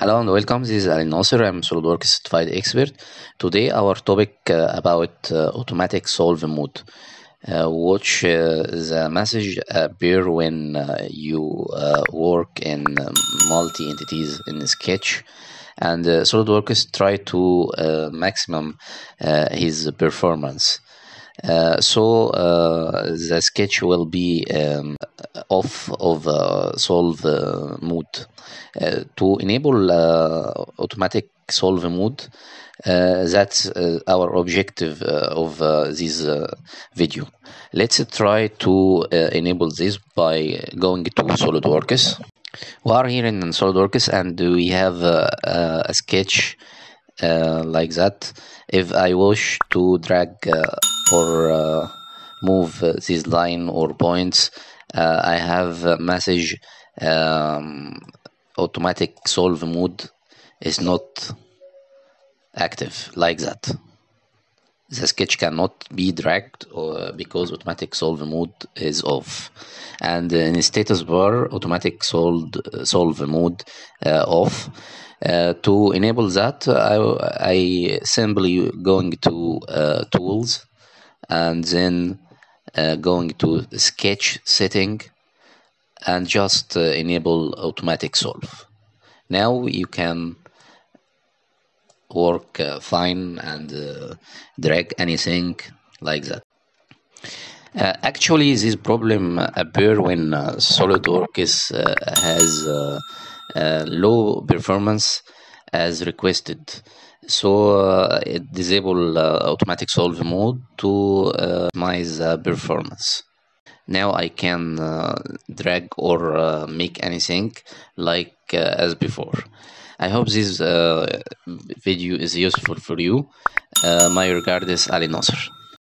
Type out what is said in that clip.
Hello and welcome. This is Ali Nasser. I'm SolidWorks certified expert. Today our topic about automatic solve mode, which the message appear when you work in multi entities in Sketch, and SolidWorks try to maximum his performance. So the sketch will be off of solve mode. To enable automatic solve mode, that's our objective of this video. Let's try to enable this by going to SolidWorks. We are here in SolidWorks and we have a sketch like that. If I wish to drag or move this line or points, I have a message automatic solve mode is not active, like that. The sketch cannot be dragged or because automatic solve mode is off. And in status bar, automatic solve mode off. To enable that, I simply going to tools, and then going to sketch setting and just enable automatic solve. Now you can work fine and drag anything like that. Actually this problem appear when SolidWorks has low performance as requested. So it disable automatic solve mode to optimize performance. Now I can drag or make anything like as before. I hope this video is useful for you. My regards, Ali Nasser.